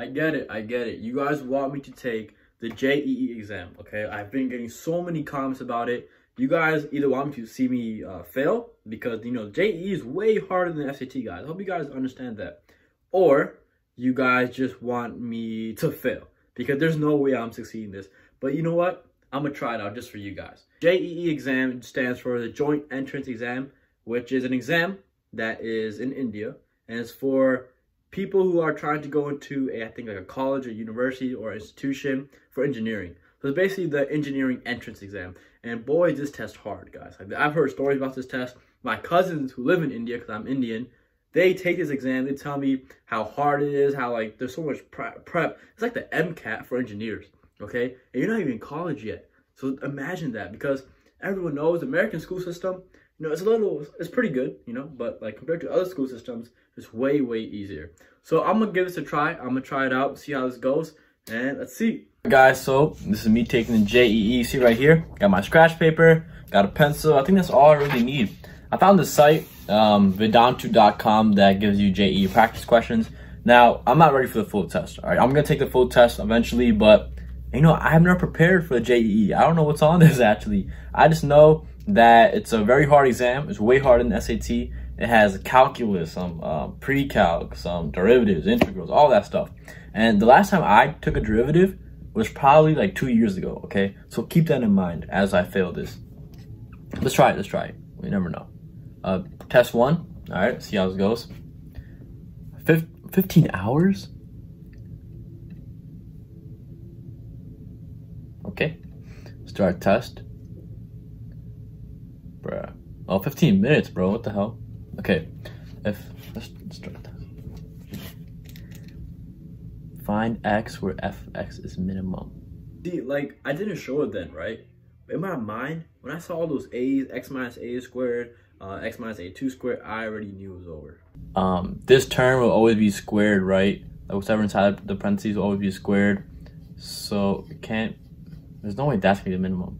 I get it. You guys want me to take the JEE exam, okay? I've been getting so many comments about it. You guys either want me to see me fail, because, you know, JEE is way harder than SAT, guys. I hope you guys understand that. Or you guys just want me to fail, because there's no way I'm succeeding this. But you know what? I'm gonna try it out just for you guys. JEE exam stands for the Joint Entrance Exam, which is an exam that is in India, and it's for people who are trying to go into a, I think, like a college or university or institution for engineering. So it's basically the engineering entrance exam. And boy, is this test hard, guys. Like, I've heard stories about this test. My cousins who live in India, because I'm Indian, they take this exam. They tell me how hard it is, how, like, there's so much prep. It's like the MCAT for engineers, okay? And you're not even in college yet. So imagine that, because everyone knows the American school system, you know, it's pretty good, you know, but like compared to other school systems, it's way, way easier. So I'm gonna give this a try. I'm gonna try it out, see how this goes, and let's see. Guys, so this is me taking the JEE. See right here, got my scratch paper, got a pencil. I think that's all I really need. I found this site, Vedantu.com, that gives you JEE practice questions. Now, I'm not ready for the full test, all right? I'm gonna take the full test eventually, but you know, I've never prepared for the JEE. I don't know what's on this, actually. I just know that it's a very hard exam. It's way harder than SAT. It has calculus, some pre-calc, some derivatives, integrals, all that stuff. And the last time I took a derivative was probably like 2 years ago, okay? So keep that in mind as I fail this. Let's try it. We never know. Test one, all right, see how this goes. 15 hours? Okay, let's do our test. Bruh. Oh, 15 minutes, bro. What the hell? Okay. Let's start that. Find x where fx is minimum. See, like, I didn't show it then, right? In my mind, when I saw all those a's, x minus a squared, x minus a2 squared, I already knew it was over. This term will always be squared, right? Like, whatever inside the parentheses will always be squared. So it can't. There's no way that's gonna be the minimum.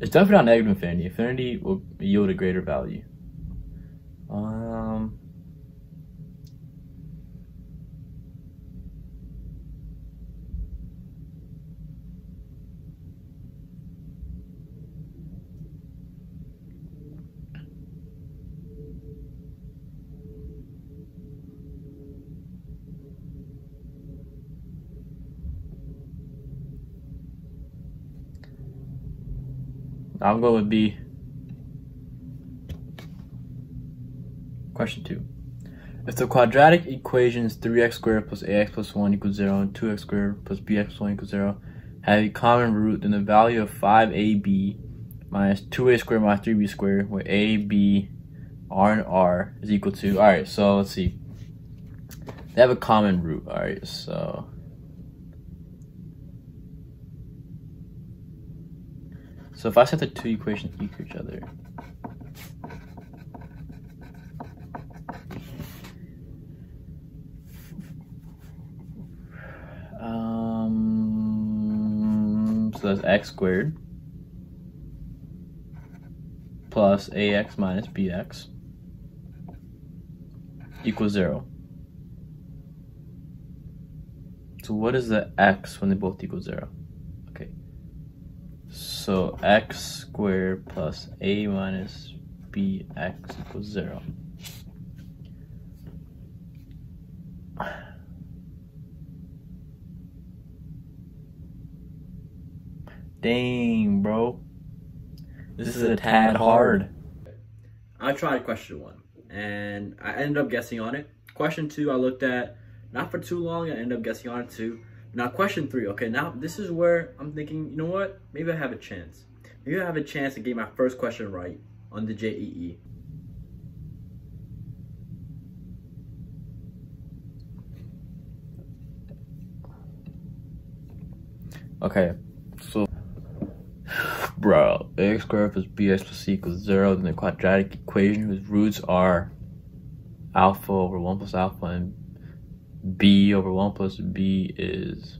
It's definitely not negative infinity. Infinity will yield a greater value. I'll go with B. Question 2. If the quadratic equation is 3x squared plus ax plus 1 equals 0 and 2x squared plus bx plus 1 equals 0 have a common root, then the value of 5ab minus 2a squared minus 3b squared, where a, b, r, and r is equal to. Alright, so let's see. They have a common root. Alright, so if I set the two equations equal to each other, so that's x squared plus ax minus bx equals 0. So what is the x when they both equal 0? So x squared plus a minus bx equals 0. Dang, bro. This is a tad hard. I tried question 1, and I ended up guessing on it. Question 2 I looked at, not for too long, I ended up guessing on it too. Now question 3, okay, now this is where I'm thinking, you know what, maybe I have a chance. Maybe I have a chance to get my first question right on the JEE. Okay, so, bro, ax squared plus bx plus c equals 0, then the quadratic equation whose roots are alpha over 1 plus alpha and b over 1 plus b is.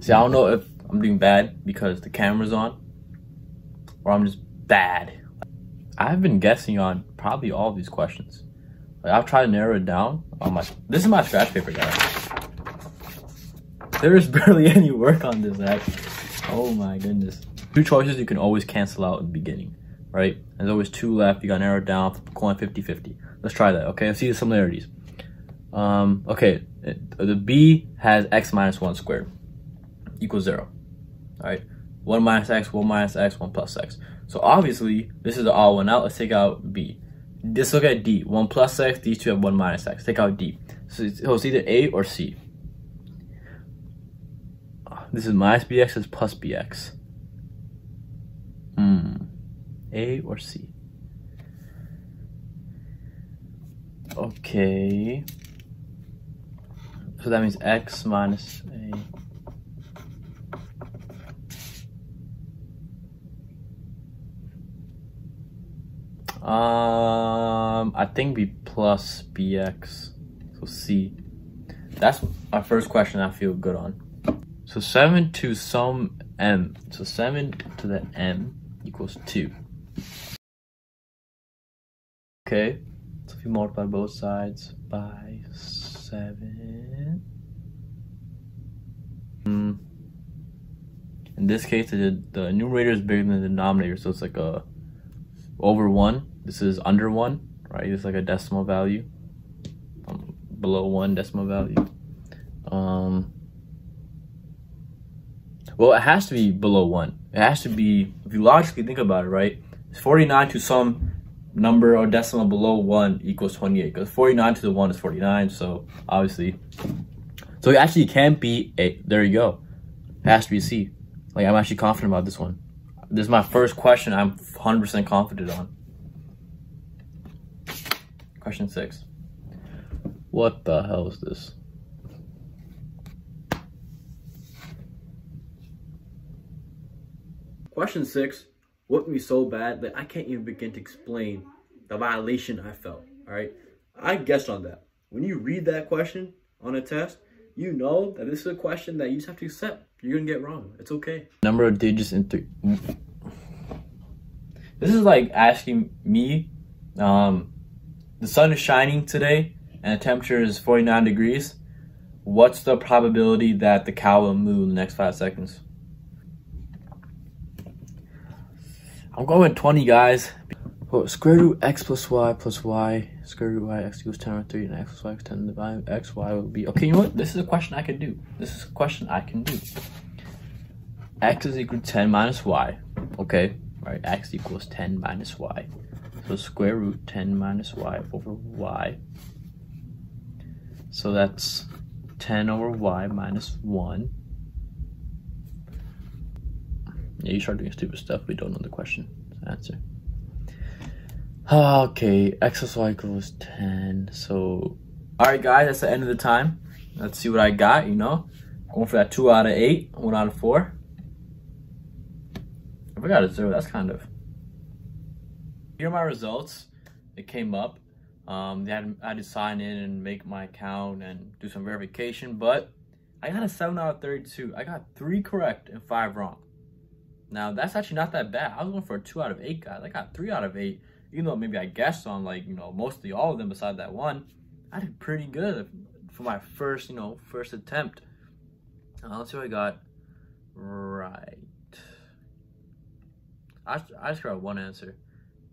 See, I don't know if I'm doing bad because the camera's on, or I'm just bad. I've been guessing on probably all of these questions. Like, I've tried to narrow it down. Oh my, this is my scratch paper, guys. There is barely any work on this app. Oh my goodness. Two choices you can always cancel out at the beginning, right? There's always two left. You got to narrow it down, flip a coin, 50-50. Let's try that, okay? Let's see the similarities. Okay, the B has x minus 1 squared equals 0, all right? 1 minus x, 1 minus x, 1 plus x. So obviously, this is the odd one out. Let's take out B. Let's look at D. 1 plus x, these two have 1 minus x. Take out D. So it's either A or C. This is minus bx, is plus bx. A or C? Okay. So that means x minus A. I think B plus bx. So C. That's our first question I feel good on. So 7 to some m. So 7 to the m equals 2. Okay, so if you multiply both sides by 7. In this case, the numerator is bigger than the denominator, so it's like a over 1. This is under 1, right? It's like a decimal value. Below 1 decimal value. Well, it has to be below 1. It has to be, if you logically think about it, right? It's 49 to some number or decimal below 1 equals 28. Because 49 to the 1 is 49, so obviously. So it actually can't be A. There you go. It has to be C. Like, I'm actually confident about this one. This is my first question I'm 100% confident on. Question 6. What the hell is this? Question 6, whooped me so bad that I can't even begin to explain the violation I felt, all right? I guessed on that. When you read that question on a test, you know that this is a question that you just have to accept. You're going to get wrong. It's okay. Number of digits in 3. This is like asking me, the sun is shining today and the temperature is 49 degrees. What's the probability that the cow will moo in the next 5 seconds? I'm going 20, guys. Oh, square root x plus y, square root y, x equals 10 over 3, and x plus y equals 10, the value of x, y will be... Okay, you know what? This is a question I can do. This is a question I can do. X is equal to 10 minus y. Okay, all right, x equals 10 minus y. So square root 10 minus y over y. So that's 10 over y minus 1. Yeah, you start doing stupid stuff. We don't know the question answer. Okay, x plus y equals 10. So, all right, guys, that's the end of the time. Let's see what I got. You know, going for that 2 out of 8, 1 out of 4. If I got a 0, that's kind of. Here are my results. It came up. I had to sign in and make my account and do some verification, but I got a 7 out of 32. I got 3 correct and 5 wrong. Now, that's actually not that bad. I was going for a 2 out of 8, guys. I got 3 out of 8. Even though maybe I guessed on, like, you know, mostly all of them besides that one. I did pretty good for my first, you know, first attempt. Let's see what I got right. I just got one answer.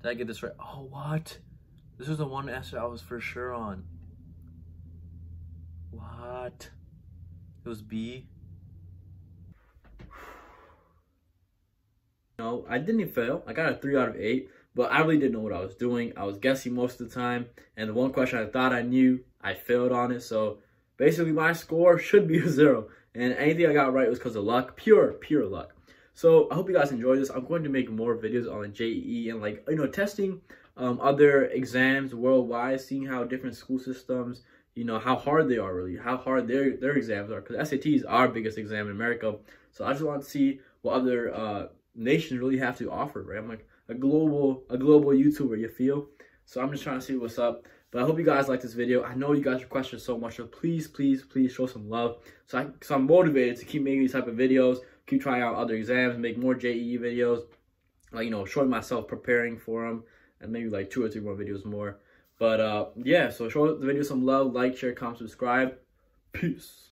Did I get this right? Oh, what? This was the one answer I was for sure on. What? It was B. No, I didn't even fail. I got a 3 out of 8, but I really didn't know what I was doing. I was guessing most of the time, and the one question I thought I knew, I failed on it. So basically, my score should be a 0, and anything I got right was because of luck, pure luck. So I hope you guys enjoyed this. I'm going to make more videos on JEE and, like, you know, testing other exams worldwide, seeing how different school systems, you know, how hard they are, really, how hard their exams are, because SAT is our biggest exam in America. So I just want to see what other nations really have to offer, right? I'm like a global YouTuber, you feel? So I'm just trying to see what's up. But I hope you guys like this video. I know you guys requested so much, so please show some love. So I'm motivated to keep making these type of videos, keep trying out other exams, make more JEE videos, like, you know, showing myself preparing for them, and maybe like 2 or 3 more videos more. But yeah, so show the video some love, like, share, comment, subscribe. Peace.